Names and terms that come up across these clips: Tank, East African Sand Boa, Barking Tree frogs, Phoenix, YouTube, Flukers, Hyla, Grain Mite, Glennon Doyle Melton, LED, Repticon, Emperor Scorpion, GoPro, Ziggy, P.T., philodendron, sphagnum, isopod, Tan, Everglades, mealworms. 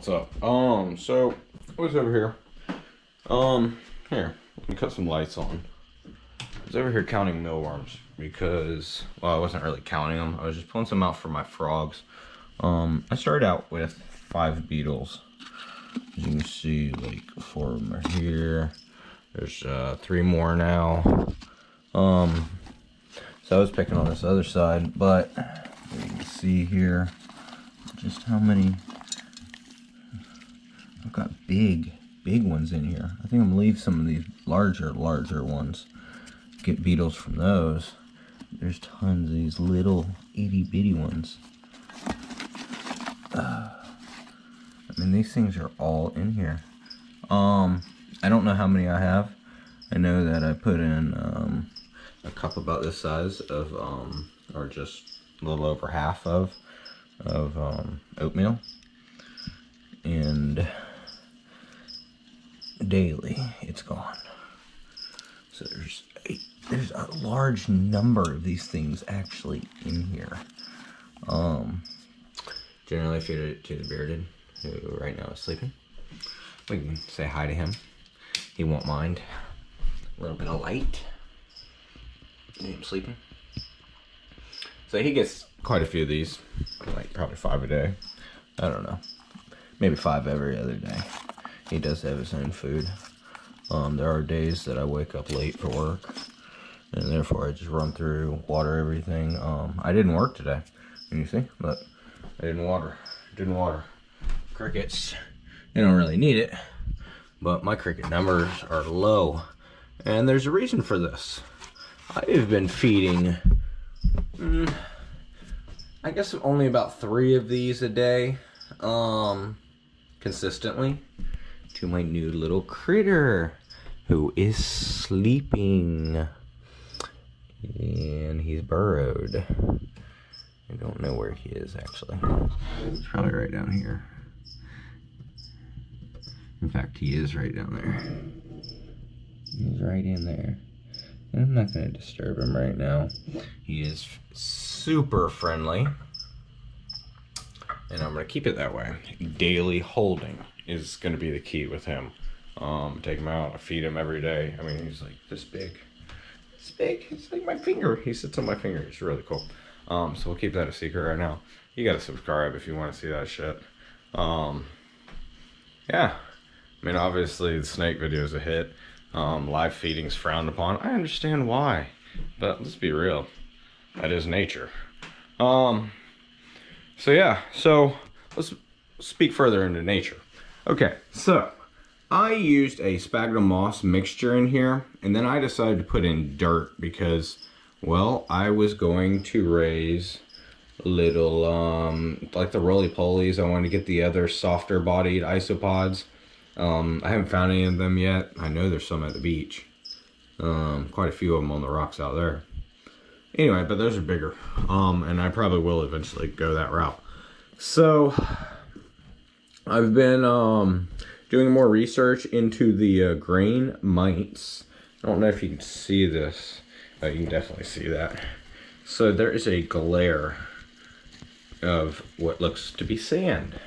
what's up. So what's over here? Here, let me cut some lights on. I was over here counting mealworms because, well, I wasn't really counting them. I was just pulling some out for my frogs. I started out with 5 beetles. As you can see, like 4 of them are here. There's 3 more now. So I was picking on this other side, but you can see here just how many. I've got big ones in here. I think I'm gonna leave some of these larger ones, get beetles from those. There's tons of these little itty bitty ones. I mean, these things are all in here. I don't know how many I have. I know that I put in a cup about this size of or just a little over half of oatmeal, and daily it's gone. So there's a large number of these things actually in here. Generally feed it to the bearded, who right now is sleeping. We can say hi to him. He won't mind. A little bit of light. He's sleeping. So he gets quite a few of these, like probably 5 a day. I don't know. Maybe 5 every other day. He does have his own food. There are days that I wake up late for work, and therefore I just run through, water everything. I didn't work today, you see, but I didn't water. Crickets, they don't really need it, but my cricket numbers are low, and there's a reason for this. I've been feeding, I guess only about 3 of these a day, consistently, to my new little critter, who is sleeping, and he's burrowed. I don't know where he is, actually. It's probably right down here. In fact, he is right down there. He's right in there. And I'm not going to disturb him right now. He is super friendly, and I'm going to keep it that way. Daily holding is going to be the key with him. Take him out, I feed him every day. I mean, he's like this big. It's big. It's like my finger. He sits on my finger. It's really cool. So we'll keep that a secret right now. You got to subscribe if you want to see that shit. Yeah. I mean, obviously, the snake video is a hit. Live feeding's frowned upon. I understand why, but let's be real. That is nature. So yeah, so let's speak further into nature. Okay, so I used a sphagnum moss mixture in here, and then I decided to put in dirt because, well, I was going to raise little, like the roly-polies. I wanted to get the other softer-bodied isopods. I haven't found any of them yet. I know there's some at the beach. Quite a few of them on the rocks out there. Anyway, but those are bigger. And I probably will eventually go that route. So I've been doing more research into the grain mites. I don't know if you can see this. You can definitely see that. So there is a glare of what looks to be sand.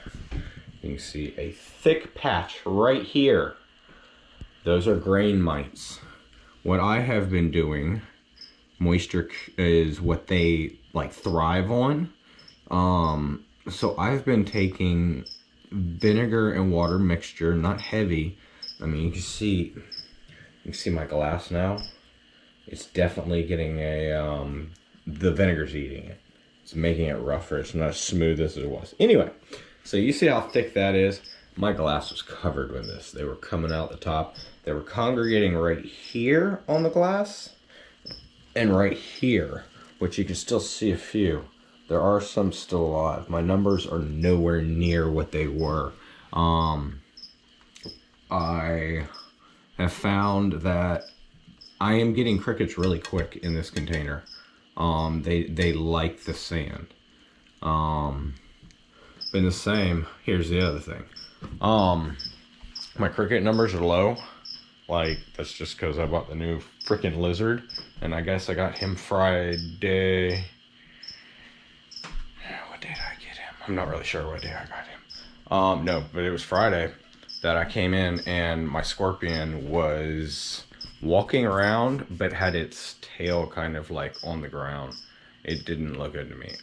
You can see a thick patch right here. Those are grain mites. What I have been doing, moisture is what they like thrive on. So I've been taking vinegar and water mixture, not heavy. I mean, you can see my glass now. It's definitely getting a, the vinegar's eating it. It's making it rougher. It's not as smooth as it was. Anyway, so you see how thick that is? My glass was covered with this. They were coming out the top. They were congregating right here on the glass and right here, which you can still see a few. There are some still alive. My numbers are nowhere near what they were. I have found that I am getting crickets really quick in this container. They like the sand. Been the same. Here's the other thing. My cricket numbers are low. Like, that's just because I bought the new freaking lizard, and I guess I got him Friday. What day did I get him? I'm not really sure what day I got him. No, but it was Friday that I came in and my scorpion was walking around, but had its tail kind of like on the ground. It didn't look good to me.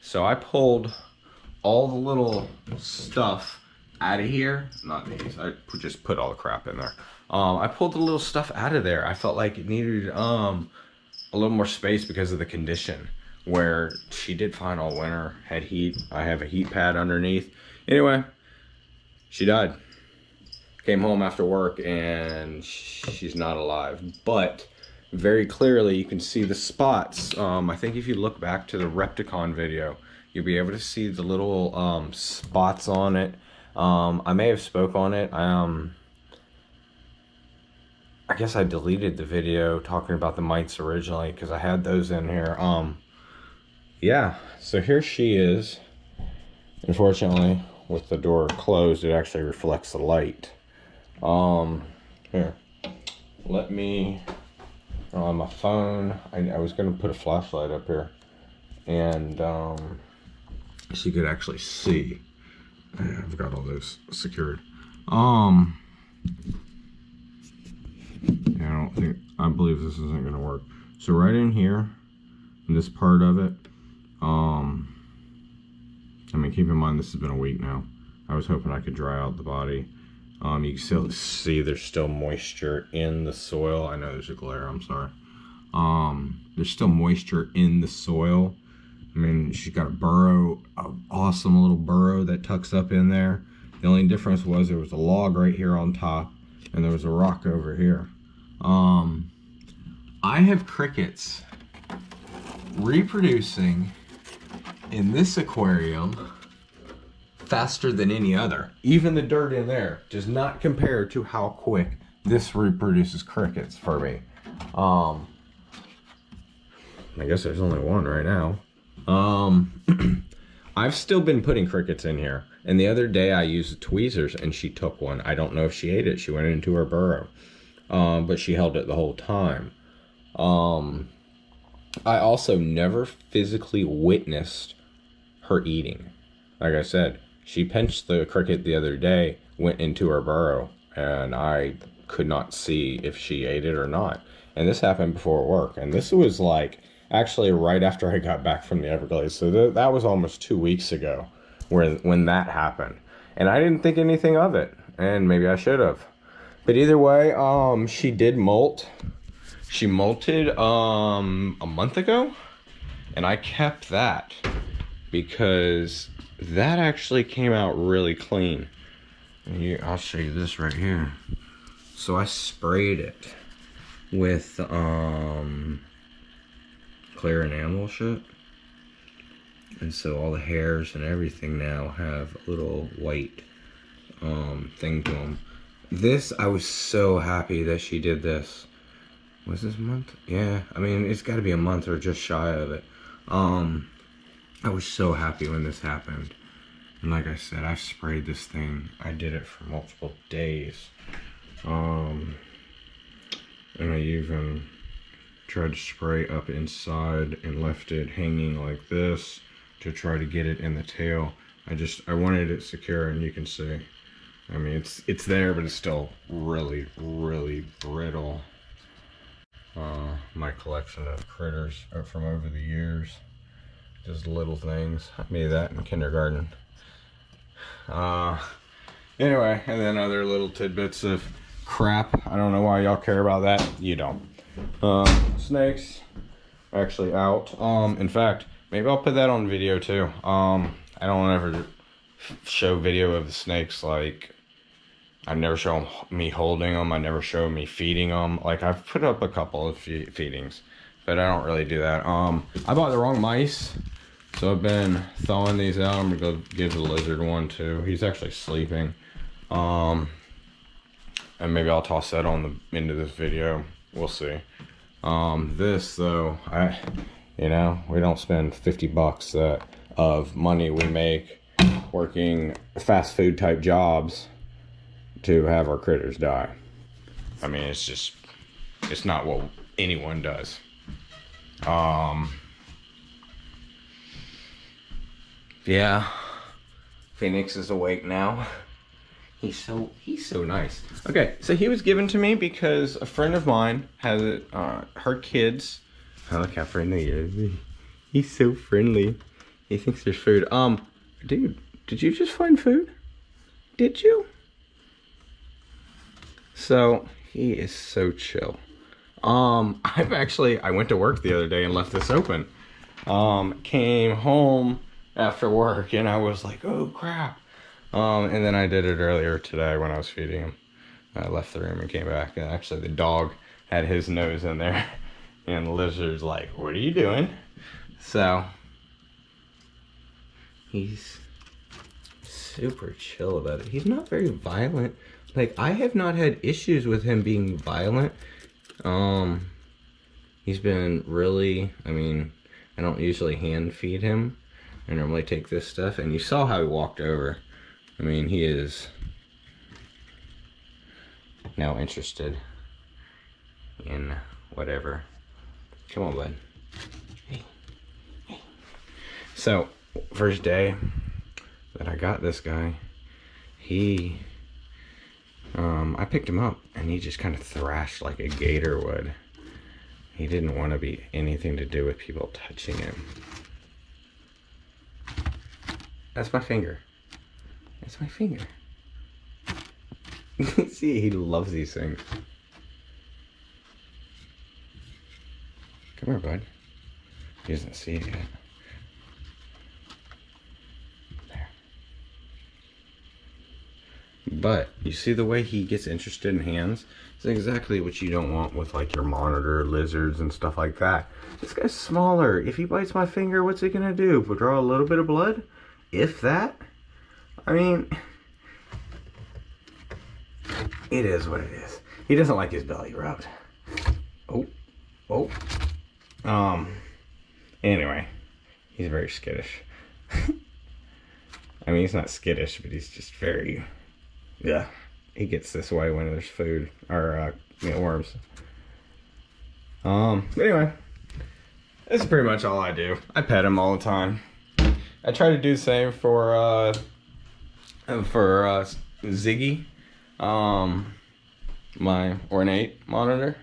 So I pulled all the little stuff out of here. Not these, I just put all the crap in there. I pulled the little stuff out of there. I felt like it needed a little more space because of the condition where she did fine all winter, had heat. I have a heat pad underneath. Anyway, she died. Came home after work and she's not alive, but very clearly you can see the spots. I think if you look back to the Repticon video, you'll be able to see the little spots on it. I may have spoke on it. I guess I deleted the video talking about the mites originally because I had those in here. Yeah, so here she is. Unfortunately, with the door closed, it actually reflects the light. Here, let me on my phone. I was going to put a flashlight up here and so you could actually see. I've got all those secured. I believe this isn't going to work. So right in here, in this part of it, I mean, keep in mind this has been a week now. I was hoping I could dry out the body. You can still see there's still moisture in the soil. I know there's a glare, I'm sorry. There's still moisture in the soil. I mean, she's got a burrow, an awesome little burrow that tucks up in there. The only difference was there was a log right here on top and there was a rock over here. I have crickets reproducing in this aquarium faster than any other. Even the dirt in there does not compare to how quick this reproduces crickets for me. I guess there's only one right now. I've still been putting crickets in here, and the other day I used tweezers and she took one. I don't know if she ate it. She went into her burrow, but she held it the whole time. I also never physically witnessed her eating. Like I said, she pinched the cricket the other day, went into her burrow, and I could not see if she ate it or not. And this happened before work, and this was like actually right after I got back from the Everglades. So that was almost 2 weeks ago when that happened. And I didn't think anything of it, and maybe I should have. But either way, she did molt. She molted a month ago, and I kept that because that actually came out really clean. I'll show you this right here. So I sprayed it with clear enamel shit, and so all the hairs and everything now have a little white thing to them. This, I was so happy that she did this. Was this a month? Yeah, I mean, it's got to be a month or just shy of it. I was so happy when this happened. And like I said, I sprayed this thing. I did it for multiple days. And I even tried to spray up inside and left it hanging like this to try to get it in the tail. I wanted it secure, and you can see. I mean, it's there, but it's still really, really brittle. My collection of critters are from over the years. Just little things. I made that in kindergarten. Anyway, and then other little tidbits of crap. I don't know why y'all care about that. You don't. Snakes are actually out. In fact, maybe I'll put that on video too. I don't ever show video of the snakes. Like, I never show me holding them. I never show me feeding them. Like, I've put up a couple of feedings, but I don't really do that. I bought the wrong mice, so I've been thawing these out. I'm gonna go give the lizard one too. He's actually sleeping. And maybe I'll toss that on the end of this video. We'll see. This though, we don't spend $50 of money we make working fast food type jobs to have our critters die. I mean, it's not what anyone does. Yeah, Phoenix is awake now. He's so nice. Okay, so he was given to me because a friend of mine has it, her kids. Oh, look how friendly he is. He's so friendly. He thinks there's food. Dude, did you just find food? Did you? So, he is so chill. I went to work the other day and left this open. Came home after work and I was like, oh crap. And then I did it earlier today when I was feeding him. I left the room and came back, and actually the dog had his nose in there. And the lizard's like, what are you doing? So, he's super chill about it. He's not very violent. Like, I have not had issues with him being violent. He's been really, I mean, I don't usually hand feed him. I normally take this stuff, and you saw how he walked over. I mean, he is now interested in whatever. Come on, bud. Hey. Hey. So, first day that I got this guy, he, I picked him up and he just kind of thrashed like a gator would. He didn't want to be anything to do with people touching him. That's my finger. That's my finger. See, he loves these things. Come here, bud. He doesn't see it yet. There. But, you see the way he gets interested in hands? It's exactly what you don't want with like your monitor, lizards, and stuff like that. This guy's smaller. If he bites my finger, what's he gonna do? Draw a little bit of blood? If that? I mean, it is what it is. He doesn't like his belly rubbed. Oh, oh. Anyway, he's very skittish. I mean, he's not skittish, but he's just very, yeah. He gets this way when there's food or worms. Anyway, that's pretty much all I do. I pet him all the time. I try to do the same for Ziggy, my ornate monitor,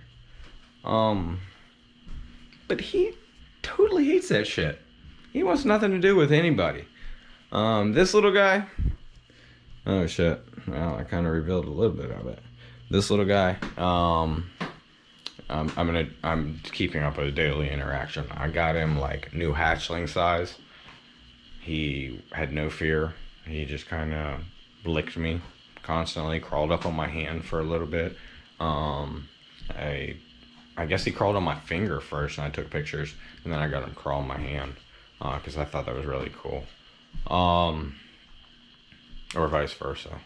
but he totally hates that shit. He wants nothing to do with anybody. This little guy, oh shit, well, I kind of revealed a little bit of it. This little guy, I'm keeping up with a daily interaction. I got him like new hatchling size. He had no fear. He just kind of licked me constantly, crawled up on my hand for a little bit. I guess he crawled on my finger first, and I took pictures, and then I got him to crawl on my hand because I thought that was really cool. Or vice versa.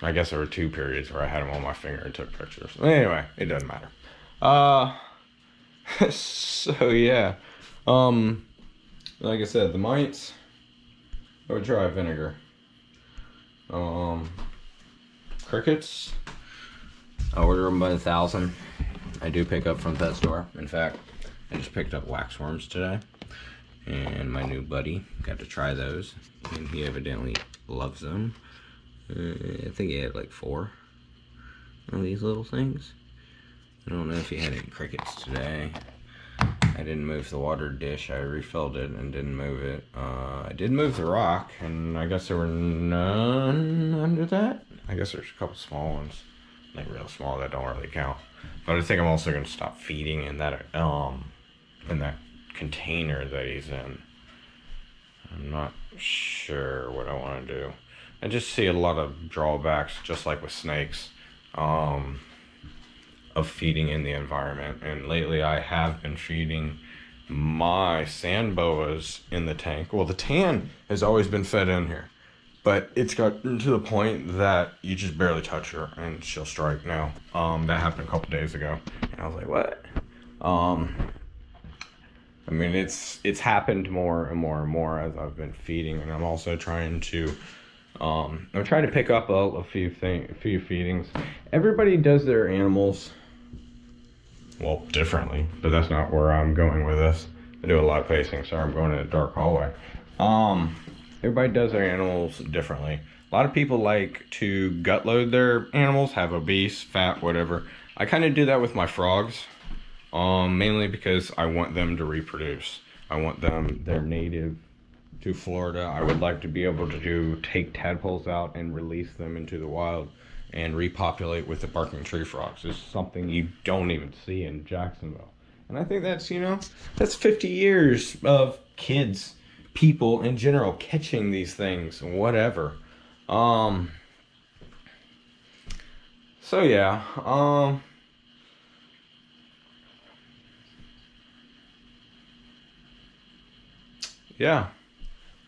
I guess there were two periods where I had him on my finger and took pictures. Anyway, it doesn't matter. So, yeah. Like I said, the mites... I would try vinegar. Crickets. I order them by 1,000. I do pick up from pet store. In fact, I just picked up waxworms today. And my new buddy got to try those. And he evidently loves them. I think he had like 4 of these little things. I don't know if he had any crickets today. I didn't move the water dish. I refilled it and didn't move it. I did move the rock, and I guess there were none under that. I guess there's a couple small ones, like real small, that don't really count. But I think I'm also going to stop feeding in that container that he's in. I'm not sure what I want to do. I just see a lot of drawbacks, just like with snakes. Of feeding in the environment, and lately I have been feeding my sand boas in the tank. Well, the tan has always been fed in here, but it's gotten to the point that you just barely touch her and she'll strike now. That happened a couple days ago, and I was like, what? I mean, it's happened more and more and more as I've been feeding, and I'm also trying to I'm trying to pick up a few feedings. Everybody does their animals well differently, but that's not where I'm going with this. I do a lot of pacing, so I'm going in a dark hallway. Everybody does their animals differently. A lot of people like to gut load their animals, have obese, fat, whatever. I kind of do that with my frogs, mainly because I want them to reproduce. I want them, they're native to Florida. I would like to be able to take tadpoles out and release them into the wild and repopulate with the barking tree frogs. It's something you don't even see in Jacksonville. And I think that's, you know, that's 50 years of kids, people in general, catching these things, whatever. So yeah, yeah,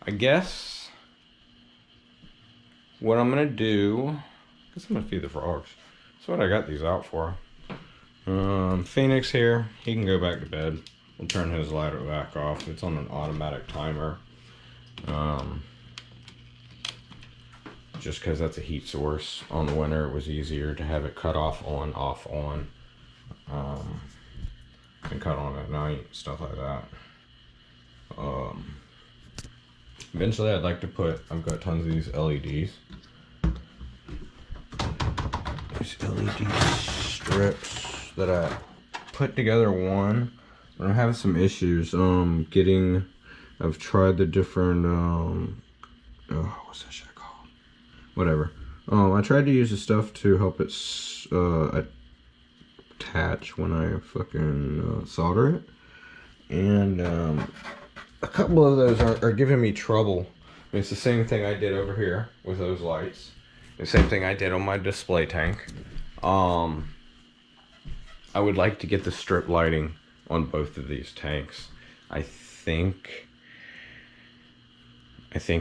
I guess what I'm gonna do, I guess I'm gonna feed the frogs. That's what I got these out for. Phoenix here, he can go back to bed. We'll turn his lighter back off. It's on an automatic timer. Just because that's a heat source. On the winter, it was easier to have it cut off, on, off, on. And cut on at night, stuff like that. Eventually, I'd like to put, I've got tons of these LEDs. These LED strips that I put together one. But I'm having some issues getting, I've tried the different, oh, what's that shit? Whatever. I tried to use the stuff to help it attach when I fucking solder it. And a couple of those are giving me trouble. It's the same thing I did over here with those lights. The same thing I did on my display tank. I would like to get the strip lighting on both of these tanks. I think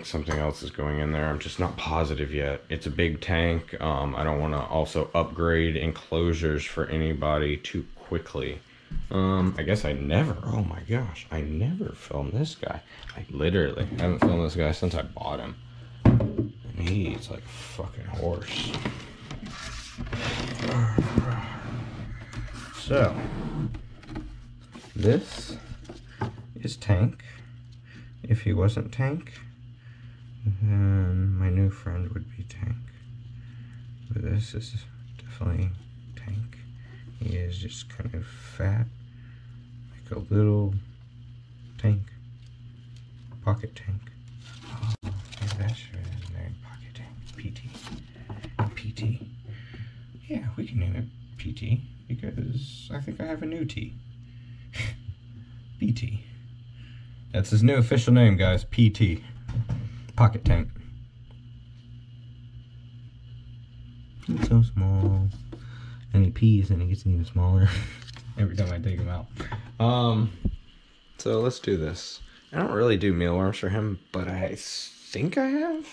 something else is going in there. I'm just not positive yet. It's a big tank. I don't want to also upgrade enclosures for anybody too quickly. I guess I never, oh my gosh, I never filmed this guy. I literally haven't filmed this guy since I bought him. And he's like a fucking horse. So, this is Tank. If he wasn't Tank, then my new friend would be Tank. But this is definitely Tank. He is just kind of fat, like a little tank, pocket tank. Oh, yeah, that's sure his name, pocket tank, P.T. P.T. Yeah, we can name it P.T. because I think I have a new T. P.T. That's his new official name, guys. P.T. Pocket Tank. He's so small. And he pees and he gets even smaller every time I take him out. So let's do this. I don't really do mealworms for him, but I think I have.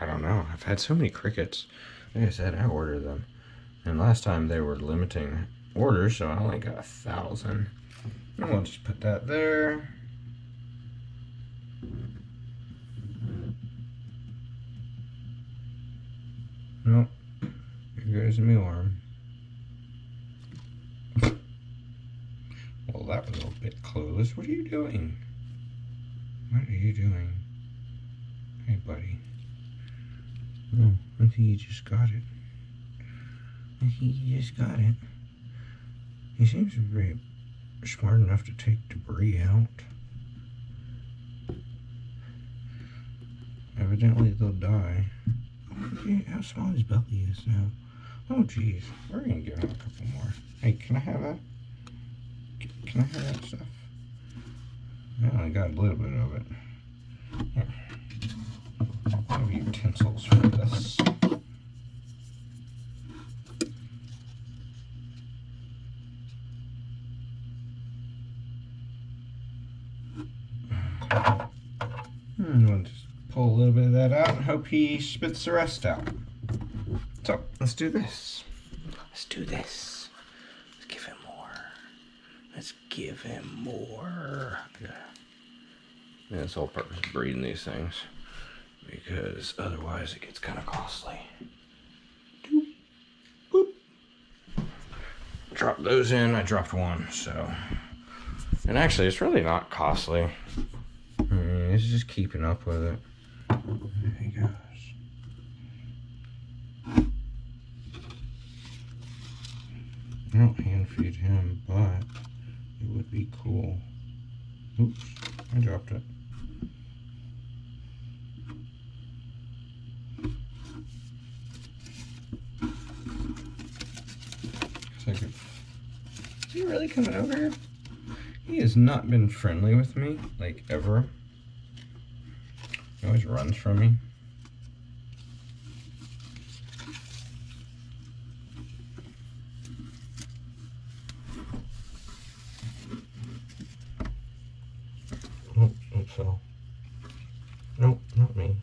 I don't know. I've had so many crickets. Like I said, I ordered them. And last time they were limiting orders, so I only got 1,000. And we'll just put that there. Nope. Here goes the mealworm. Well, that was a bit clueless. What are you doing? What are you doing? Hey, buddy. Oh, I think you just got it. I think you just got it. He seems to be smart enough to take debris out. Evidently, they'll die. How small his belly is now. Oh, jeez. We're going to give him a couple more. Hey, can I have that? Can I have that stuff? I only got a little bit of it. Here. I have utensils for this. Pull a little bit of that out and hope he spits the rest out. So, let's do this. Let's do this. Let's give him more. Let's give him more. Yeah. That's the whole purpose of breeding these things. Because otherwise it gets kind of costly. Doop. Boop. Drop those in. I dropped one, so. And actually, it's really not costly. It's just keeping up with it. There he goes. I don't hand feed him, but it would be cool. Oops, I dropped it. Is he really coming over here? He has not been friendly with me, like, ever. He always runs from me. Oh, it fell. Nope, not me.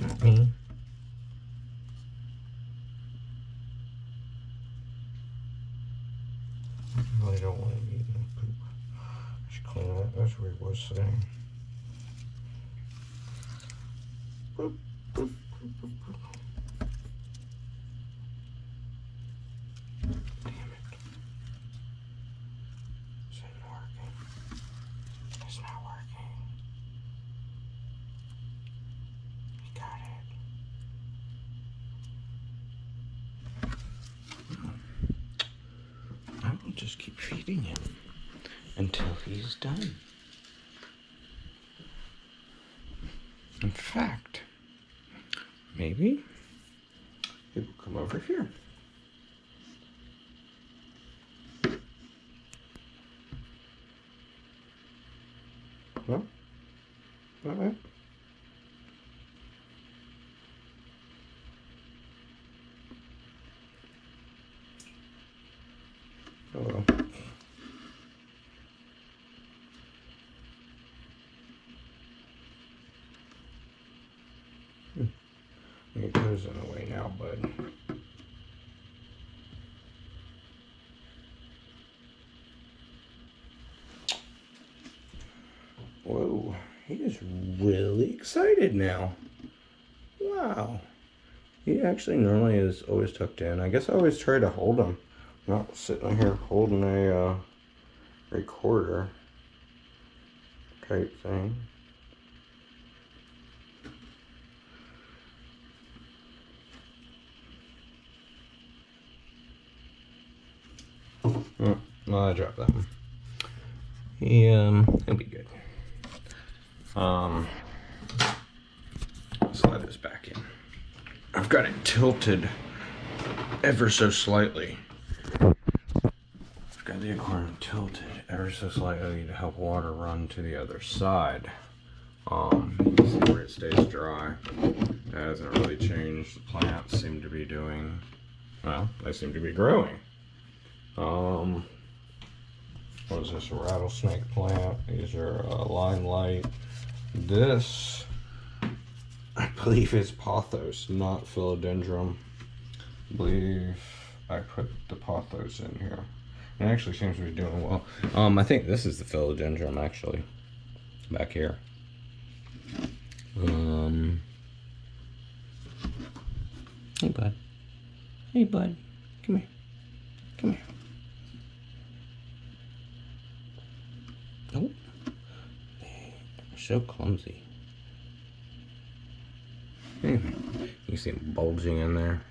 Not me. I don't want to eat no poop. I should clean that. That's where he was sitting. Boop, boop, boop, boop, boop. Damn it. It's not working. It's not working. We got it. Just keep feeding him until he's done. In fact, maybe he will come over here. Hello? Hello? Hello. It goes in the way now, bud. Whoa, he is really excited now. Wow. He actually normally is always tucked in. I guess I always try to hold him. Not sitting here holding a recorder type thing. Oh, well, I dropped that one. He he'll be good. Slide this back in. I've got it tilted ever so slightly. Got the aquarium tilted ever so slightly to help water run to the other side. You can see where it stays dry. It hasn't really changed. The plants seem to be doing well. They seem to be growing. What is this? A rattlesnake plant. These are limelight. This, I believe, is pothos, not philodendron. I believe I put the pothos in here. It actually seems to be doing well. I think this is the philodendron, actually, back here. Hey, bud. Hey, bud. Come here. Come here. Nope. They are so clumsy. Anyway, you see them bulging in there.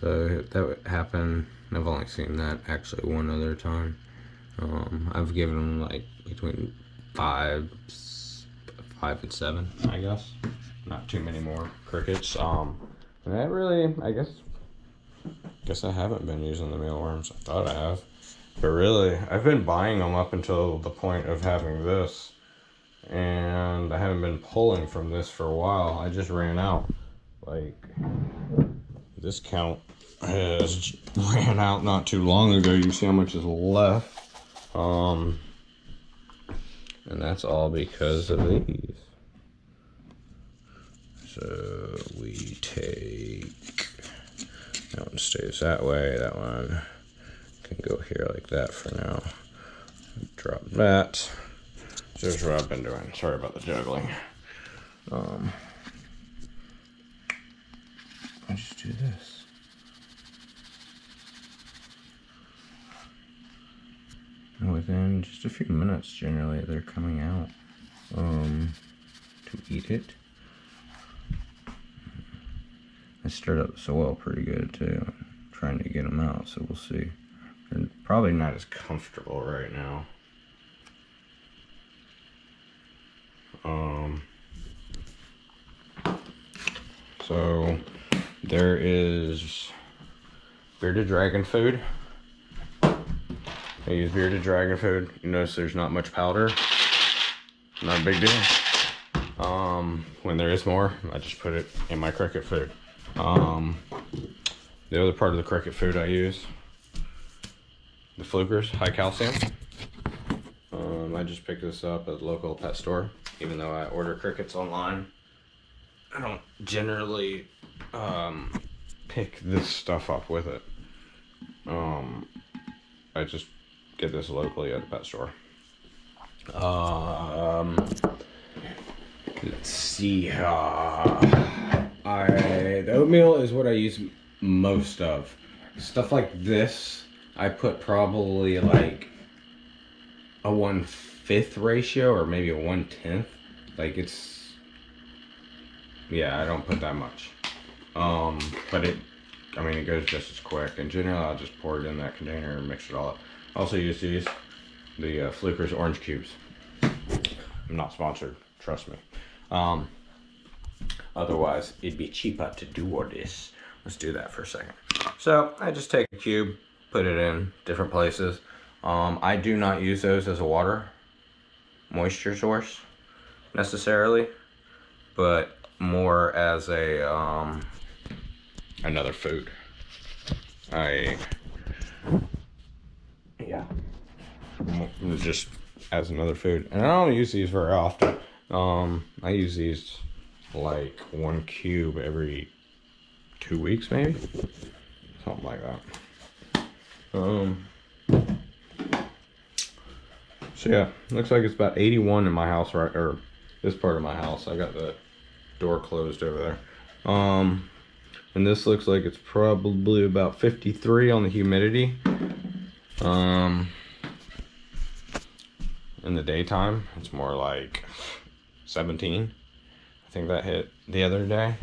So if that would happen. I've only seen that actually one other time. I've given them like between five and seven, I guess. Not too many more crickets. And that really, I guess I haven't been using the mealworms. I thought I have, but really, I've been buying them up until the point of having this, and I haven't been pulling from this for a while. I just ran out. Like this count has ran out not too long ago. You can see how much is left, and that's all because of these. So we take that one, stays that way. That one can go here like that for now. Drop that. Here's what I've been doing. Sorry about the juggling. I just do this. And within just a few minutes, generally, they're coming out. to eat it. I stirred up the soil pretty good too, trying to get them out, so we'll see. They're probably not as comfortable right now. So there is bearded dragon food. I use bearded dragon food. You notice there's not much powder. Not a big deal. When there is more, I just put it in my cricket food. The other part of the cricket food I use, the Flukers, high calcium. I just picked this up at the local pet store, even though I order crickets online. I don't generally pick this stuff up with it. I just get this locally at the pet store. Let's see. The oatmeal is what I use most of. Stuff like this, I put probably like a 1/5 ratio or maybe a 1/10. Like it's, yeah, I don't put that much. But it, I mean, it goes just as quick. And generally, I'll just pour it in that container and mix it all up. I also use these, the Flukers Orange Cubes. I'm not sponsored, trust me. Otherwise, it'd be cheaper to do all this. Let's do that for a second. So, I just take a cube, put it in different places. I do not use those as a water moisture source necessarily, but more as a, another food. Yeah, just as another food. And I don't use these very often. I use these like one cube every 2 weeks, maybe, something like that. So yeah, looks like it's about 81 in my house, right, or this part of my house. I got the door closed over there. And this looks like it's probably about 53 on the humidity. In the daytime, it's more like 17. I think that hit the other day,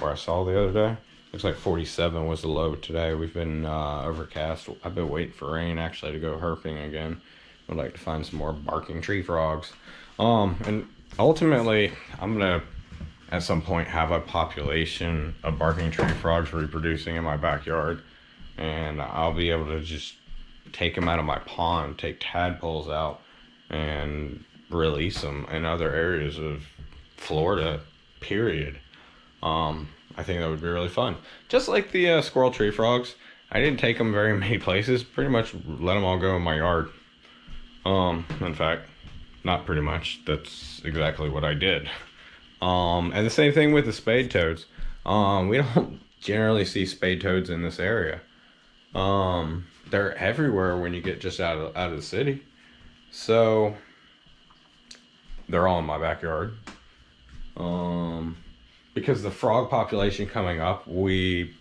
or I saw the other day. Looks like 47 was the low today. We've been overcast. I've been waiting for rain actually to go herping again. I'd like to find some more barking tree frogs. And ultimately, I'm gonna at some point have a population of barking tree frogs reproducing in my backyard, and I'll be able to just take them out of my pond, take tadpoles out and release them in other areas of Florida, period. I think that would be really fun. Just like the squirrel tree frogs, I didn't take them very many places, pretty much let them all go in my yard. In fact, not pretty much, that's exactly what I did. And the same thing with the spade toads. We don't generally see spade toads in this area. They're everywhere when you get just out of the city. So they're all in my backyard. Because the frog population coming up, we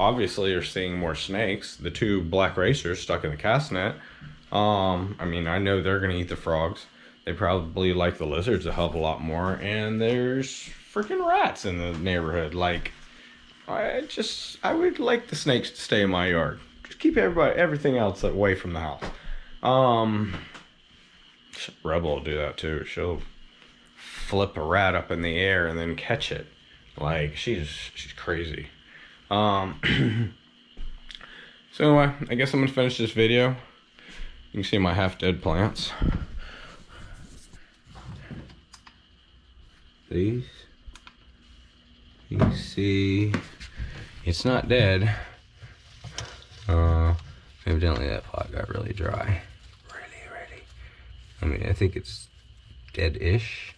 obviously are seeing more snakes. The two black racers stuck in the cast net. I mean, I know they're gonna eat the frogs. They probably like the lizards a hell of a lot more, and there's freaking rats in the neighborhood. Like, I would like the snakes to stay in my yard. Just keep everything else away from the house. Rebel will do that too. She'll flip a rat up in the air and then catch it. Like, she's crazy. So anyway, I guess I'm gonna finish this video. You can see my half-dead plants. These, you can see it's not dead. Evidently that pot got really dry. Really. I mean, I think it's dead-ish,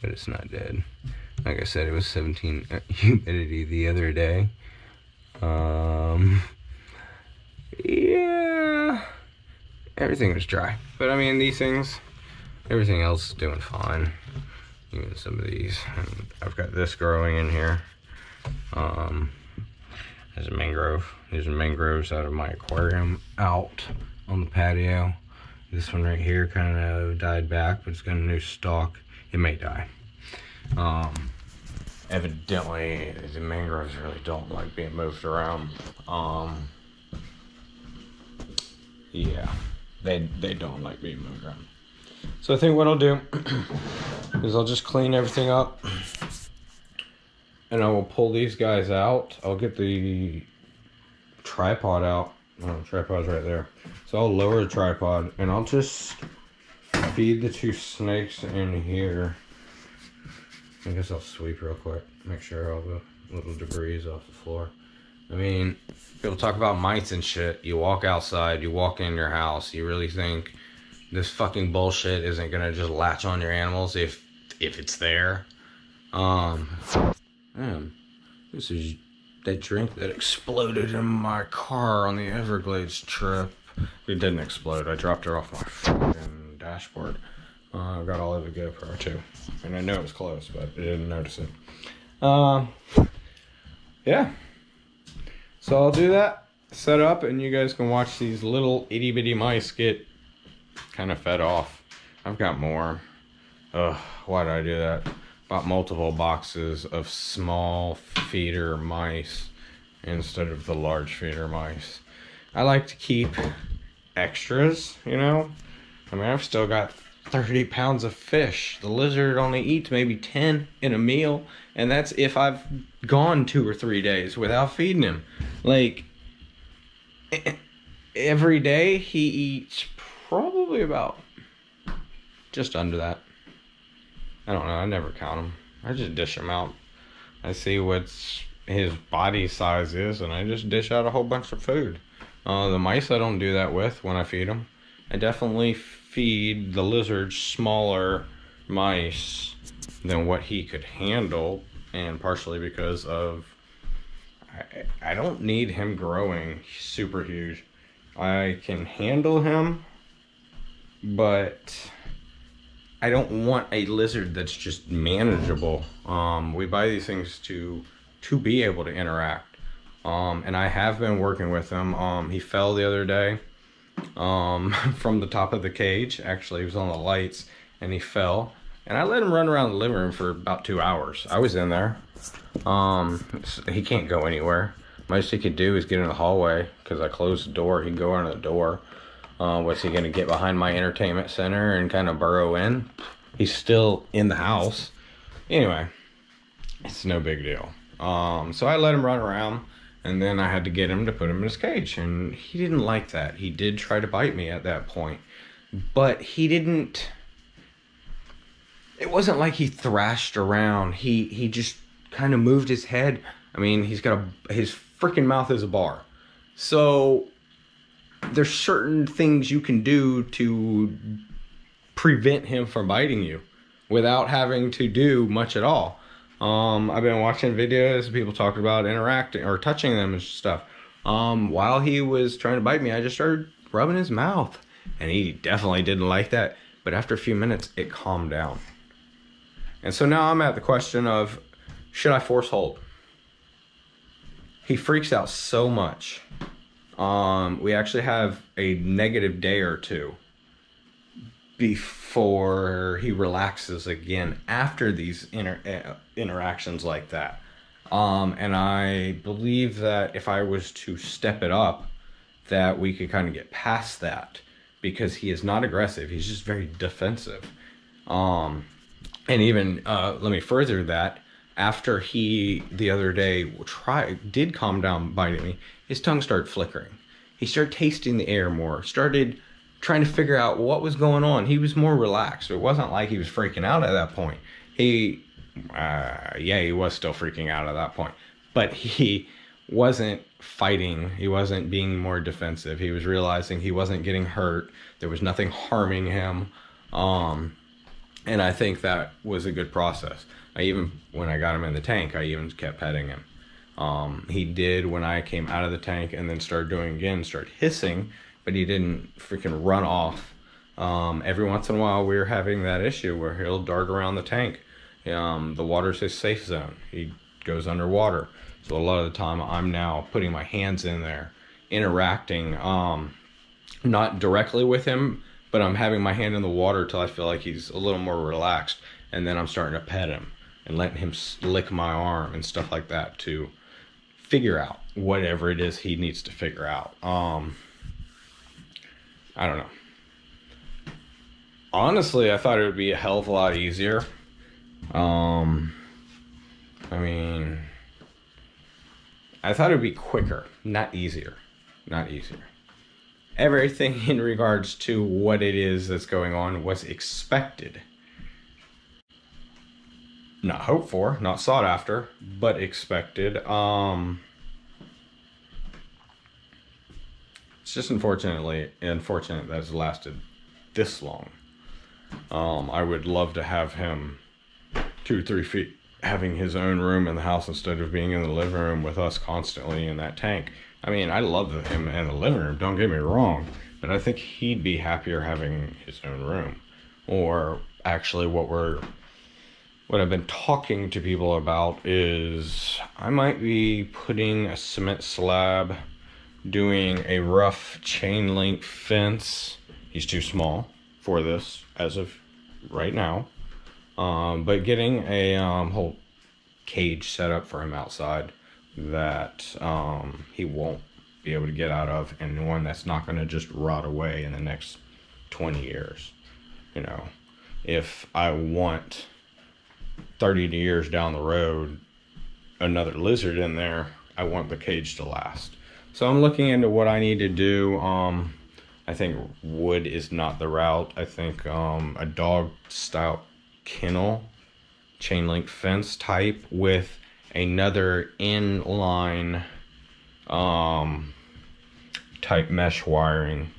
but it's not dead. Like I said, it was 17 humidity the other day. Yeah, everything was dry. But I mean, these things, everything else is doing fine. Even some of these, I've got this growing in here. There's a mangrove. These are mangroves out of my aquarium out on the patio. This one right here kind of died back, but it's got a new stalk. It may die. Evidently, the mangroves really don't like being moved around. Yeah, they don't like being moved around. So I think what I'll do is I'll just clean everything up, and I will pull these guys out. I'll get the tripod out. Oh, tripod's right there. So I'll lower the tripod, and I'll just feed the two snakes in here. I guess I'll sweep real quick, make sure all the little debris is off the floor. I mean, people talk about mites and shit. You walk outside, you walk in your house, you really think this fucking bullshit isn't gonna just latch on your animals if it's there. Man, this is that drink that exploded in my car on the Everglades trip. It didn't explode. I dropped her off my fucking dashboard. I've got all over the GoPro too, and I know it was close, but I didn't notice it. Yeah. So I'll do that, set up, and you guys can watch these little itty bitty mice get kind of fed off. I've got more. Ugh, why did I do that? Bought multiple boxes of small feeder mice instead of the large feeder mice. I like to keep extras, you know? I mean, I've still got 30 pounds of fish. The lizard only eats maybe 10 in a meal, and that's if I've gone 2 or 3 days without feeding him. Like, every day he eats probably about just under that. I don't know, I never count him. I just dish him out. I see what his body size is, and I just dish out a whole bunch of food. The mice I don't do that with when I feed them. I definitely feed the lizard smaller mice than what he could handle, and partially because of I don't need him growing super huge. I can handle him, but I don't want a lizard that's just manageable. We buy these things to be able to interact, and I have been working with him. He fell the other day from the top of the cage. Actually, he was on the lights and he fell, and I let him run around the living room for about 2 hours. I was in there. He can't go anywhere. Most he could do is get in the hallway, because I closed the door. He'd go under the door. Was he gonna get behind my entertainment center and kind of burrow in? He's still in the house. Anyway, it's no big deal. So I let him run around, and then I had to get him to put him in his cage, and he didn't like that. He did try to bite me at that point, but he didn't. It wasn't like he thrashed around. He just kind of moved his head. I mean, he's got his freaking mouth is a bar. So there's certain things you can do to prevent him from biting you without having to do much at all. I've been watching videos of people talking about interacting or touching them and stuff. While he was trying to bite me, I just started rubbing his mouth, and he definitely didn't like that. But after a few minutes, it calmed down. And so now I'm at the question of, should I force hold? He freaks out so much. We actually have a negative day or two before he relaxes again after these interactions like that. And I believe that if I was to step it up, that we could kind of get past that, because he is not aggressive. He's just very defensive. And even, let me further that, after he, the other day, did calm down biting me, his tongue started flickering. He started tasting the air more, started trying to figure out what was going on. He was more relaxed. It wasn't like he was freaking out at that point. He was still freaking out at that point, but he wasn't fighting. He wasn't being more defensive. He was realizing he wasn't getting hurt. There was nothing harming him. And I think that was a good process. When I got him in the tank, I even kept petting him. He did, when I came out of the tank and then started doing it again, start hissing, but he didn't freaking run off. Every once in a while, we were having that issue where he'll dart around the tank. The water's his safe zone. He goes underwater. So a lot of the time, I'm now putting my hands in there, interacting, not directly with him, but I'm having my hand in the water till I feel like he's a little more relaxed, and then I'm starting to pet him. and letting him lick my arm and stuff like that to figure out whatever it is he needs to figure out. I don't know. Honestly, I thought it would be a hell of a lot easier. I mean, I thought it would be quicker, not easier. Not easier. Everything in regards to what it is that's going on was expected. Not hoped for, not sought after, but expected. It's just unfortunate that it's lasted this long. I would love to have him 2 or 3 feet having his own room in the house instead of being in the living room with us constantly in that tank. I mean, I love him in the living room, don't get me wrong, but I think he'd be happier having his own room. Or actually what I've been talking to people about is I might be putting a cement slab, doing a rough chain link fence. He's too small for this as of right now. But getting a whole cage set up for him outside that he won't be able to get out of, and one that's not going to just rot away in the next 20 years. You know, if I want 30 years down the road another lizard in there, I want the cage to last. So I'm looking into what I need to do. I think wood is not the route. I think a dog style kennel, chain link fence type with another inline type mesh wiring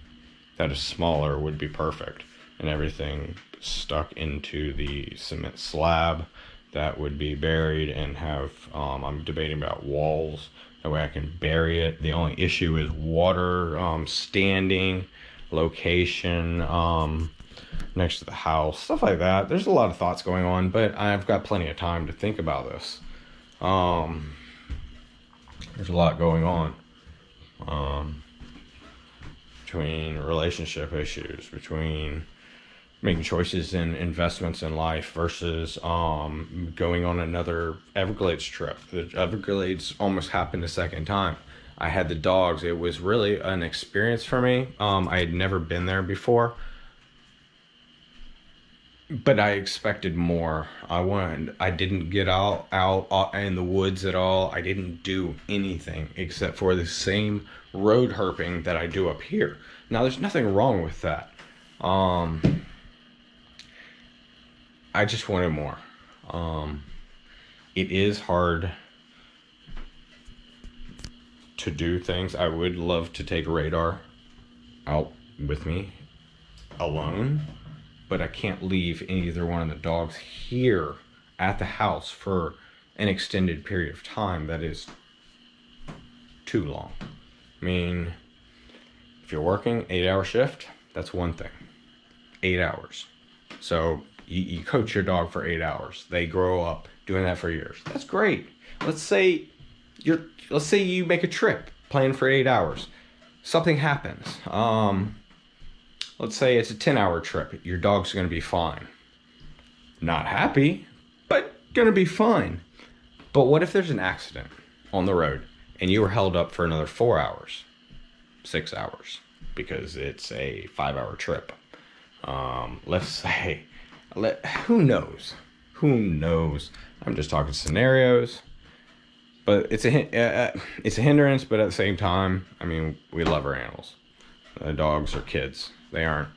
that is smaller would be perfect, and everything stuck into the cement slab that would be buried and have I'm debating about walls. That way I can bury it. The only issue is water, standing, location, next to the house, stuff like that. There's a lot of thoughts going on, but I've got plenty of time to think about this. There's a lot going on, between relationship issues, between making choices in investments in life versus going on another Everglades trip. The Everglades almost happened a second time. I had the dogs. It was really an experience for me. I had never been there before, but I expected more. I didn't get out in the woods at all. I didn't do anything except for the same road herping that I do up here. Now, there's nothing wrong with that. I just wanted more. It is hard to do things. I would love to take Radar out with me alone, but I can't leave either one of the dogs here at the house for an extended period of time. That is too long. I mean, if you're working 8-hour shift, that's one thing, 8 hours. So you coach your dog for 8 hours. They grow up doing that for years. That's great. Let's say you make a trip, plan for 8 hours. Something happens. Let's say it's a 10-hour trip. Your dog's going to be fine. Not happy, but going to be fine. But what if there's an accident on the road and you were held up for another 4 hours, 6 hours, because it's a 5-hour trip? Let's say... who knows? Who knows? I'm just talking scenarios, but it's a hindrance. But at the same time, I mean, we love our animals. Dogs are kids; they aren't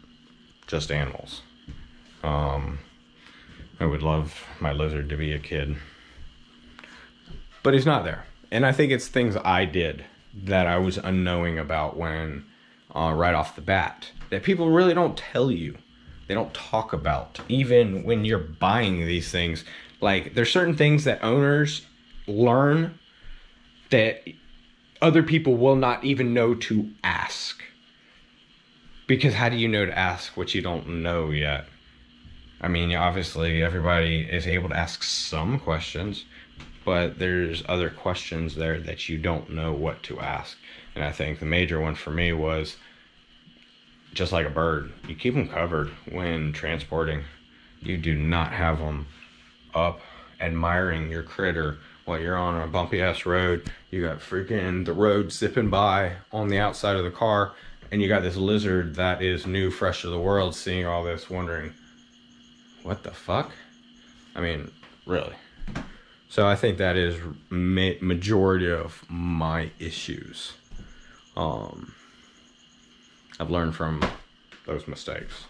just animals. I would love my lizard to be a kid, but he's not there. And I think it's things I did that I was unknowing about when, right off the bat, that people really don't tell you. They don't talk about, even when you're buying these things. Like, there's certain things that owners learn that other people will not even know to ask. Because how do you know to ask what you don't know yet? I mean, obviously everybody is able to ask some questions, but there's other questions there that you don't know what to ask. And I think the major one for me was, just like a bird, you keep them covered when transporting. You do not have them up admiring your critter while you're on a bumpy ass road. You got freaking the road zipping by on the outside of the car, and you got this lizard that is new, fresh to the world, seeing all this, wondering, what the fuck? I mean, really. So I think that is majority of my issues. I've learned from those mistakes.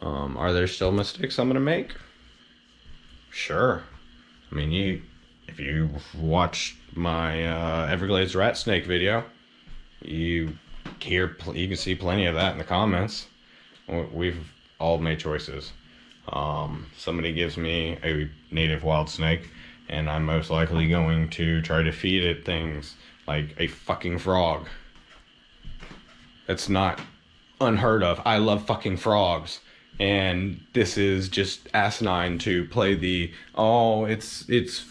Are there still mistakes I'm gonna make? Sure. I mean, if you watched my Everglades rat snake video, you can see plenty of that in the comments. We've all made choices. Somebody gives me a native wild snake, and I'm most likely going to try to feed it things like a fucking frog. That's not unheard of. I love fucking frogs, and this is just asinine to play the, oh, it's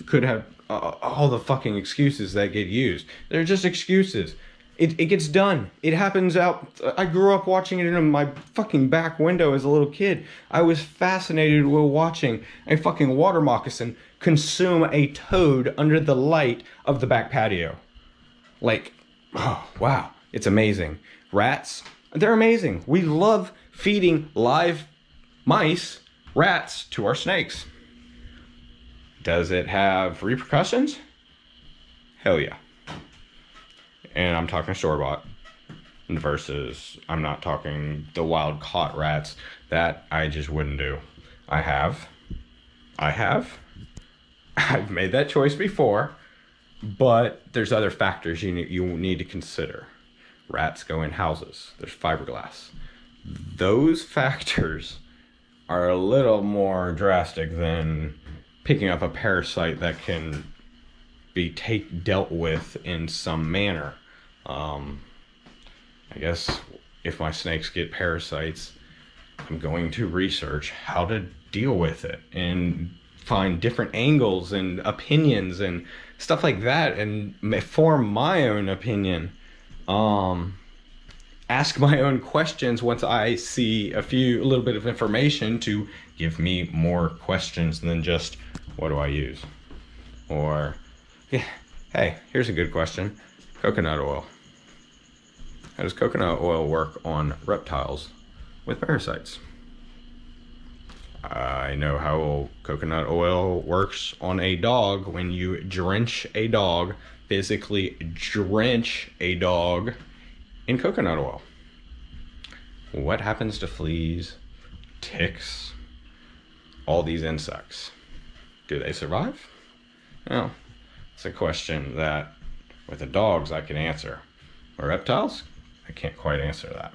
could have all the fucking excuses that get used. They're just excuses. It gets done. It happens out. I grew up watching it in my fucking back window as a little kid. I was fascinated with watching a fucking water moccasin consume a toad under the light of the back patio. Like, oh, wow. It's amazing. Rats, they're amazing. We love feeding live mice, rats, to our snakes. Does it have repercussions? Hell yeah. And I'm talking store-bought versus I'm not talking the wild caught rats that I just wouldn't do. I've made that choice before, but there's other factors you need to consider. Rats go in houses. There's fiberglass. Those factors are a little more drastic than picking up a parasite that can be dealt with in some manner. I guess if my snakes get parasites, I'm going to research how to deal with it and find different angles and opinions and stuff like that, and form my own opinion. Ask my own questions once I see a little bit of information to give me more questions than just, what do I use? Or, yeah, hey, here's a good question. Coconut oil. How does coconut oil work on reptiles with parasites? I know how coconut oil works on a dog. When you drench a dog, physically drench a dog in coconut oil, what happens to fleas, ticks, all these insects? Do they survive? Well, it's a question that with the dogs I can answer. With reptiles, I can't quite answer that.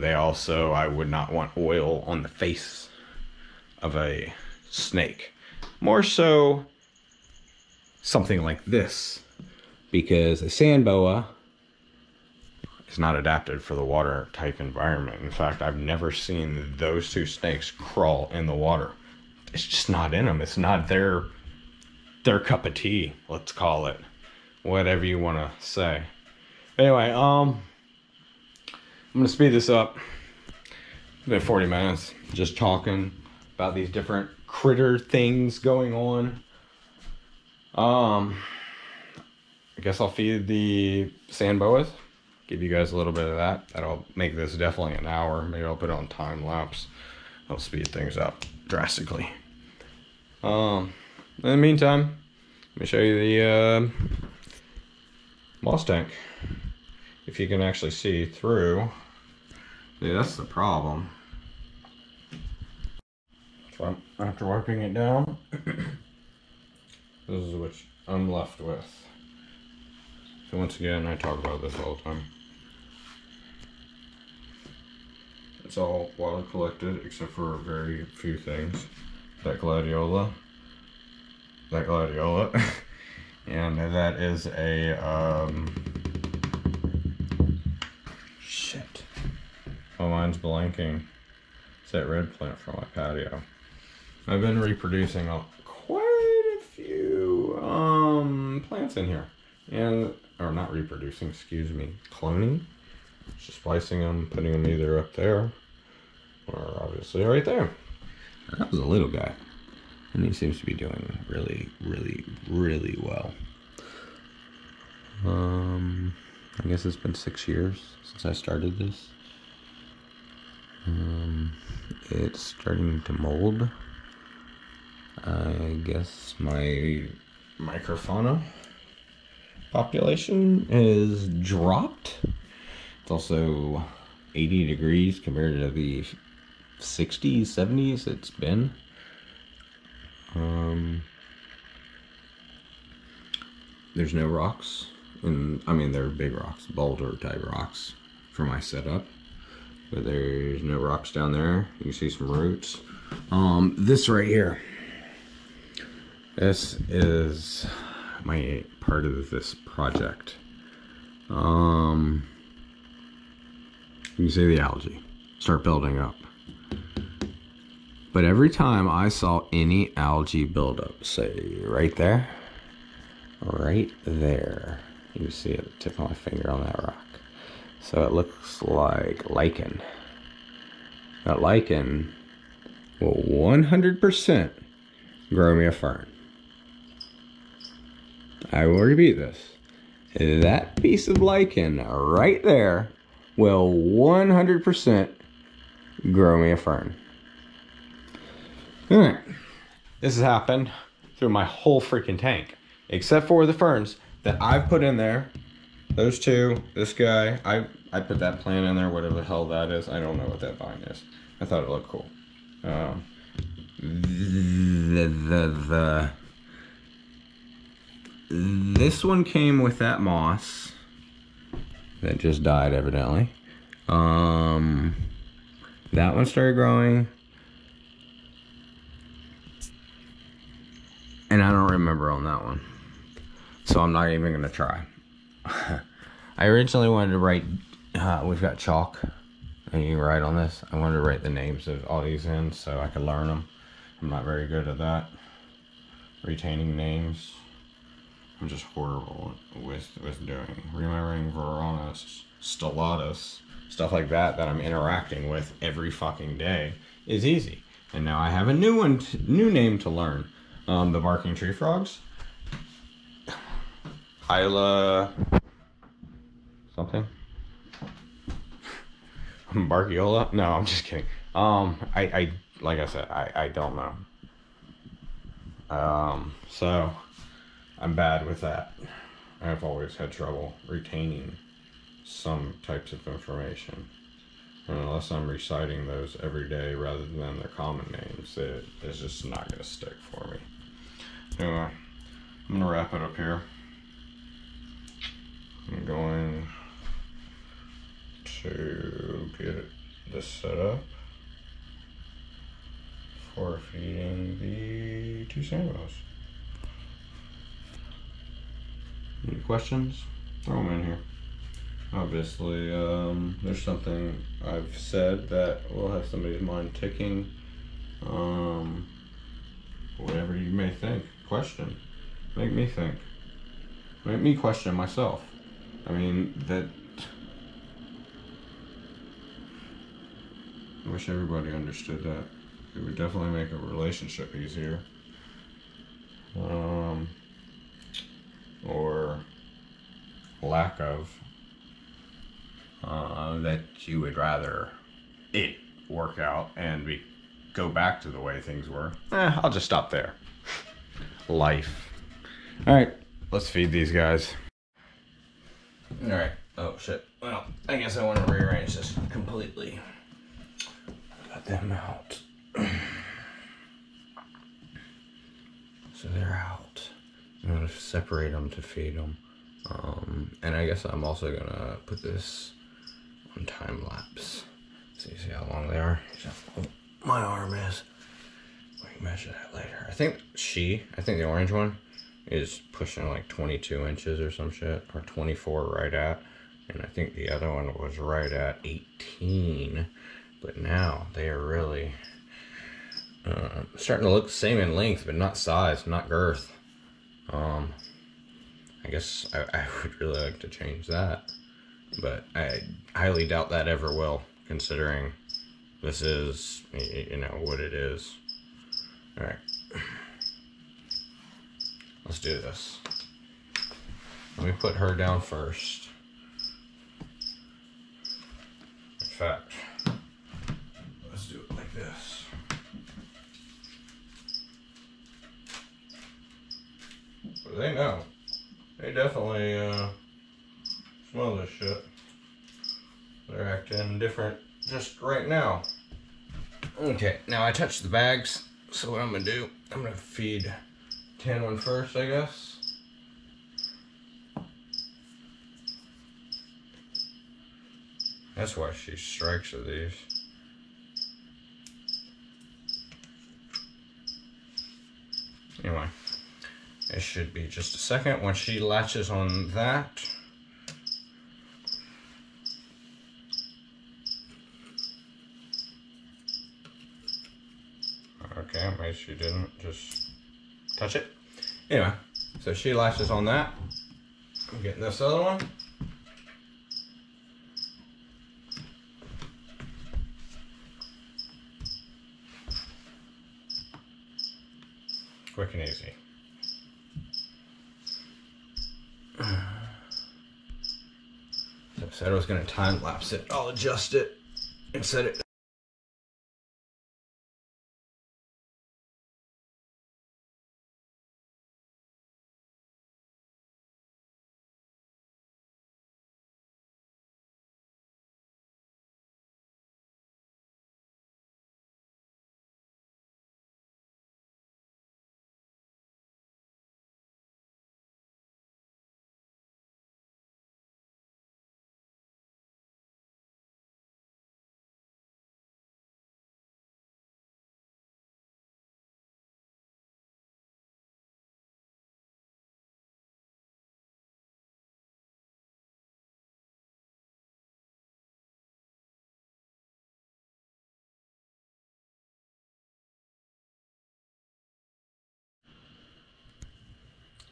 They also, I would not want oil on the face of a snake. More so something like this, because a sand boa is not adapted for the water type environment. In fact, I've never seen those two snakes crawl in the water. It's just not in them. It's not their cup of tea, let's call it, whatever you want to say. Anyway, I'm gonna speed this up. It's been 40 minutes just talking about these different critter things going on. I guess I'll feed the sand boas, give you guys a little bit of that. That'll make this definitely an hour. Maybe I'll put it on time lapse. I'll speed things up drastically. In the meantime, let me show you the moss tank. If you can actually see through. Yeah, that's the problem. So after wiping it down, this is what I'm left with. So once again, I talk about this all the time. It's all water collected, except for very few things. That gladiola, and that is a, shit. Oh, mine's blanking. It's that red plant from my patio. I've been reproducing quite a few, plants in here. Or not reproducing, excuse me, cloning. Just splicing them, putting them either up there, or obviously right there. That was a little guy. and he seems to be doing really well. I guess it's been 6 years since I started this. It's starting to mold. I guess my microfauna population is dropped. It's also 80 degrees compared to the 60s, 70s it's been. There's no rocks, and I mean there are big rocks, boulder type rocks for my setup, but there's no rocks down there. You can see some roots. This right here, this is my part of this project. You can see the algae start building up. But every time I saw any algae buildup, say right there, you see it, the tip of my finger on that rock. So it looks like lichen. That lichen will 100% grow me a fern. I will repeat this. That piece of lichen right there will 100% grow me a fern. Alright, this has happened through my whole freaking tank, except for the ferns that I've put in there. Those two, this guy, I put that plant in there, whatever the hell that is. I don't know what that vine is. I thought it looked cool. This one came with that moss that just died evidently. That one started growing, and I don't remember on that one, so I'm not even gonna try. I originally wanted to write, we've got chalk and you can write on this. I wanted to write the names of all these in so I could learn them. I'm not very good at that, retaining names. I'm just horrible with doing, remembering Veronas, Stellatus, stuff like that that I'm interacting with every fucking day is easy. And now I have a new one, new name to learn. The Barking Tree frogs, Hyla something, Barkiola. No, I'm just kidding. I like I said, I don't know. So I'm bad with that. I've always had trouble retaining some types of information. And unless I'm reciting those every day rather than their common names, it's just not going to stick for me. Anyway, I'm going to wrap it up here. I'm going to get this set up for feeding the 2 sambos. Any questions? Throw them in here. Obviously, there's something I've said that will have somebody's mind ticking. Whatever you may think, question. Make me think. Make me question myself. I mean, that... I wish everybody understood that. It would definitely make a relationship easier. Or lack of, that you would rather it work out and we go back to the way things were. I'll just stop there. Life. Alright, let's feed these guys. Alright, oh shit. Well, I guess I want to rearrange this completely. Got them out. So they're out. I'm going to separate them to feed them. And I guess I'm also going to put this on time lapse. So you see how long they are? How long my arm is. We can measure that later. I think the orange one is pushing like 22 inches or some shit, or 24 right at. And I think the other one was right at 18. But now they are really starting to look the same in length, but not size, not girth. I guess I would really like to change that, but I highly doubt that ever will, considering this is, you know, what it is. All right. Let's do this. Let me put her down first. In fact, let's do it like this. But they know. They definitely smell this shit. They're acting different just right now. Okay, now I touched the bags, so what I'm gonna do, I'm gonna feed Tan one first, I guess. That's why she strikes with these. Anyway, it should be just a second. Once she latches on that, okay, maybe she didn't just touch it. Anyway, so she latches on that. I'm getting this other one. Quick and easy. So I said I was going to time lapse it. I'll adjust it and set it.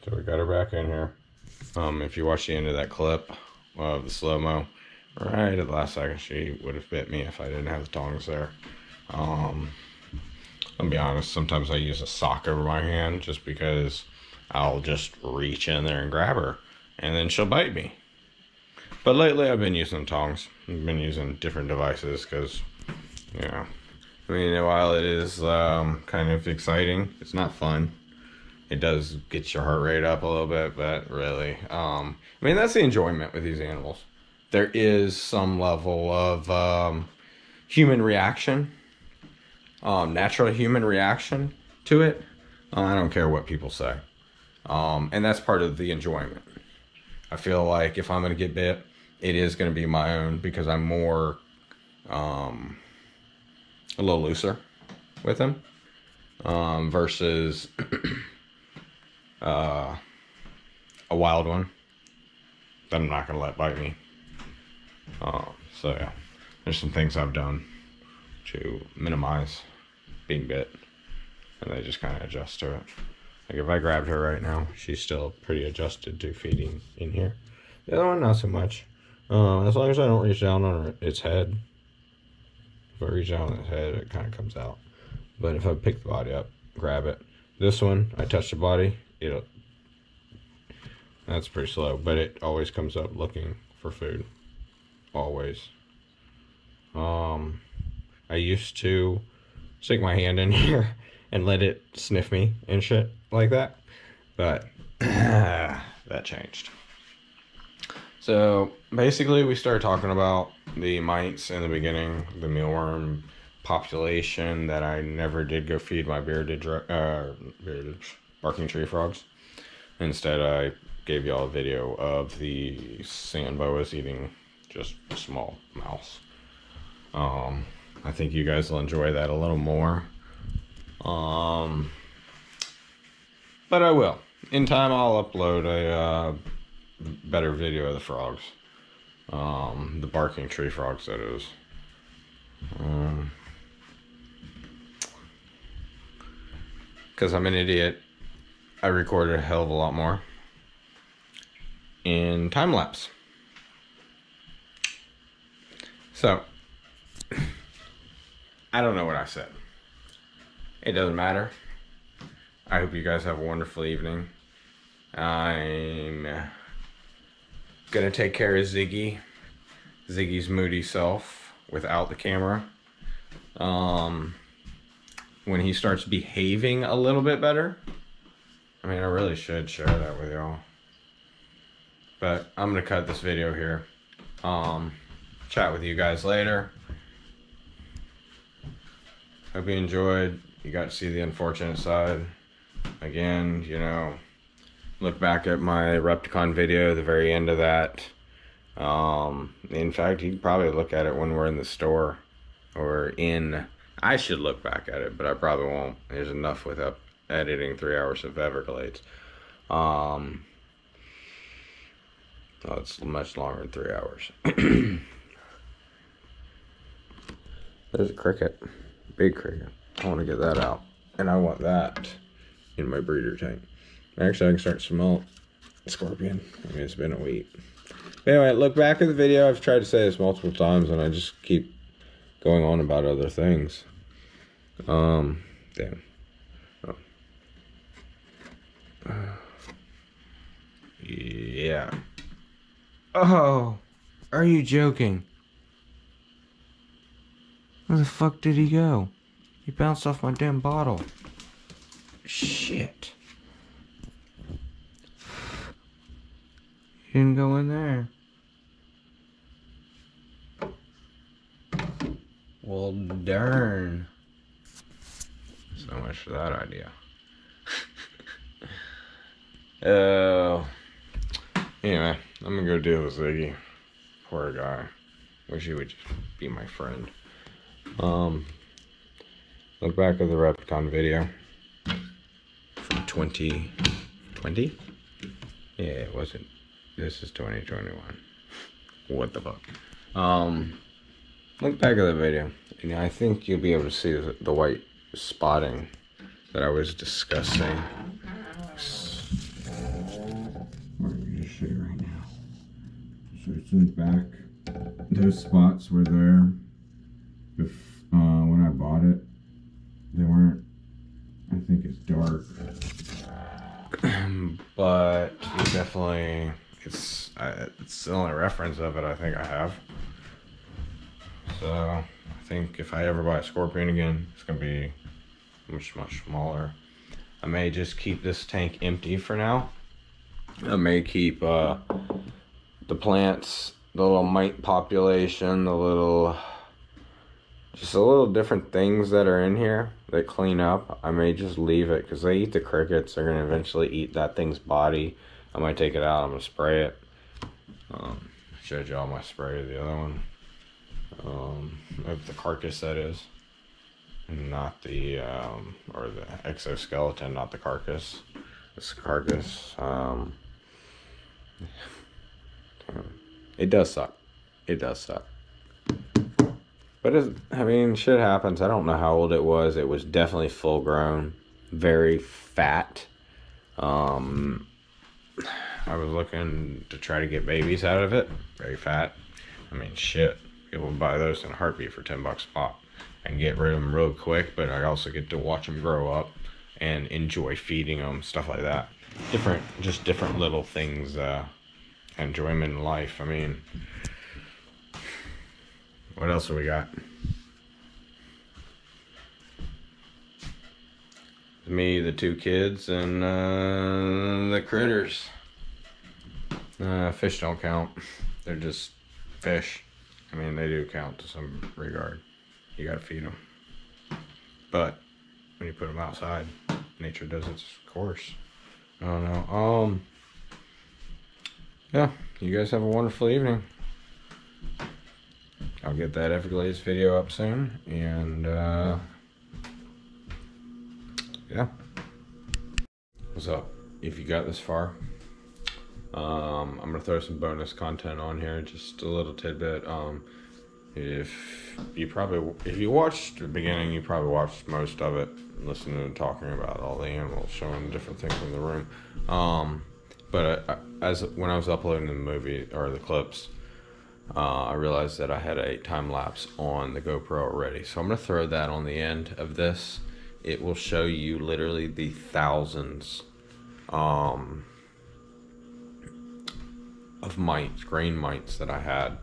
So we got her back in here. If you watch the end of that clip of the slow-mo, right at the last second, she would have bit me if I didn't have the tongs there. I'll be honest, sometimes I use a sock over my hand just because I'll just reach in there and grab her, and then she'll bite me. But lately, I've been using tongs. I've been using different devices because, you know, I mean, while it is kind of exciting, it's not fun. It does get your heart rate up a little bit, but really, I mean, that's the enjoyment with these animals. There is some level of human reaction, natural human reaction to it. I don't care what people say. And that's part of the enjoyment. I feel like if I'm going to get bit, it is going to be my own because I'm more, a little looser with them, versus... a wild one that I'm not gonna let bite me. So yeah, there's some things I've done to minimize being bit, and they just kind of adjust to it. Like if I grabbed her right now, she's still pretty adjusted to feeding in here. The other one, not so much. As long as I don't reach down on its head. If I reach down on its head, it kind of comes out. But if I pick the body up, grab it. This one, I touch the body. That's pretty slow, but it always comes up looking for food, always. I used to stick my hand in here and let it sniff me and shit like that, but that changed. So basically we started talking about the mites in the beginning, the mealworm population that I never did go feed my bearded barking tree frogs. Instead, I gave y'all a video of the sand boas eating just a small mouse. I think you guys will enjoy that a little more. But I will. In time, I'll upload a better video of the frogs. The barking tree frogs, that is. Because I'm an idiot, I recorded a hell of a lot more in time lapse. So, I don't know what I said. It doesn't matter. I hope you guys have a wonderful evening. I'm gonna take care of Ziggy's moody self without the camera. When he starts behaving a little bit better. I mean, I really should share that with y'all, but I'm gonna cut this video here. Chat with you guys later. Hope you enjoyed. You got to see the unfortunate side. Again, you know, look back at my Repticon video, the very end of that. In fact, you can probably look at it when we're in the store or in, I should look back at it, but I probably won't. There's enough with editing 3 hours of Everglades. Oh, it's much longer than 3 hours. There's a cricket, big cricket. I want to get that out, and I want that in my breeder tank. Actually, I can start to smell scorpion. I mean, it's been a week. But anyway, look back at the video. I've tried to say this multiple times, and I just keep going on about other things. Damn. Oh. Yeah. Oh, are you joking? Where the fuck did he go? He bounced off my damn bottle. Shit. He didn't go in there. Well, darn. So much for that idea. Oh. Anyway, I'm gonna go deal with Ziggy. Poor guy. Wish he would just be my friend. Look back at the Repticon video from 2020. Yeah, it wasn't. This is 2021. What the fuck? Look back at the video, and I think you'll be able to see the white spotting that I was discussing. Show you right now. So it's in the back. Those spots were there when I bought it. They weren't. I think it's dark, but it's definitely it's the only reference of it I think I have. So I think if I ever buy a scorpion again, it's gonna be much smaller. I may just keep this tank empty for now. I may keep the plants, the little mite population, the little, just a little different things that are in here that clean up. I may just leave it because they eat the crickets. They're going to eventually eat that thing's body. I might take it out. I'm going to spray it. Showed y'all my spray of the other one. Of the carcass, that is. Not the, or the exoskeleton, not the carcass. This carcass, it does suck. It does suck. But, I mean, shit happens. I don't know how old it was. It was definitely full grown. Very fat. I was looking to try to get babies out of it. Very fat. I mean, shit. People buy those in a heartbeat for $10 a pop. I can get rid of them real quick, but I also get to watch them grow up and enjoy feeding them, stuff like that. Just different little things, enjoyment in life. I mean, what else do we got? Me, the two kids, and the critters. Fish don't count. They're just fish. I mean, they do count to some regard. You gotta feed them. But when you put them outside, nature does its course. I don't know. Yeah, you guys have a wonderful evening. I'll get that Everglades video up soon, and yeah. What's up? If you got this far, I'm gonna throw some bonus content on here, just a little tidbit. If you watched the beginning, you probably watched most of it, listening to talking about all the animals, showing different things in the room. But when I was uploading the movie or the clips, I realized that I had a time lapse on the GoPro already, so I'm gonna throw that on the end of this. It will show you literally the thousands of mites, grain mites that I had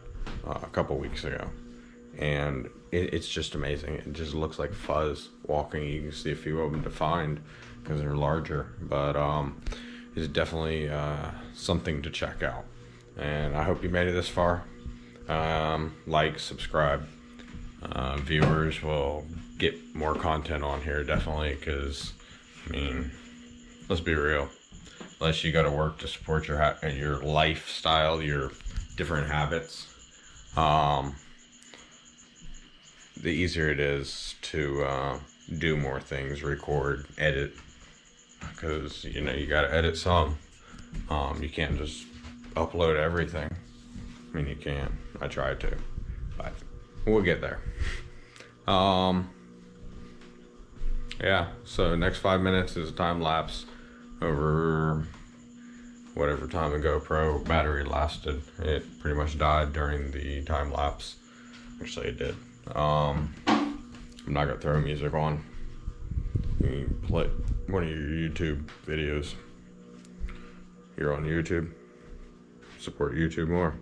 a couple weeks ago. And it's just amazing. It just looks like fuzz walking. You can see a few of them defined because they're larger, but it's definitely something to check out. And I hope you made it this far. Like, subscribe. Viewers will get more content on here, definitely, because, I mean, let's be real. Unless you got to work to support your lifestyle, your different habits, the easier it is to do more things, record, edit, because, you know, you got to edit some. You can't just upload everything. I mean, you can. I try to, but we'll get there. Yeah, so next 5 minutes is a time lapse over whatever time the GoPro battery lasted. It pretty much died during the time lapse, which they did. I'm not gonna throw music on. You can play one of your YouTube videos. You're on YouTube, support YouTube more.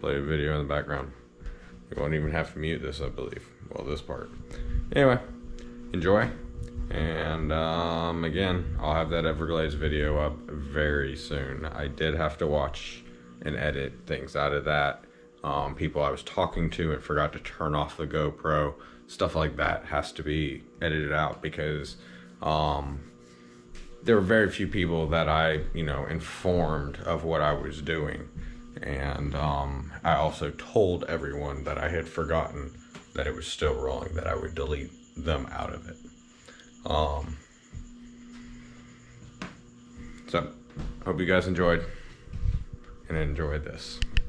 Play a video in the background. You won't even have to mute this, I believe. Well, this part. Anyway, enjoy. And again, I'll have that Everglades video up very soon. I did have to watch and edit things out of that. People I was talking to and forgot to turn off the GoPro, stuff like that has to be edited out, because there were very few people that I, you know, informed of what I was doing. And I also told everyone that I had forgotten that it was still rolling, that I would delete them out of it. So hope you guys enjoyed this.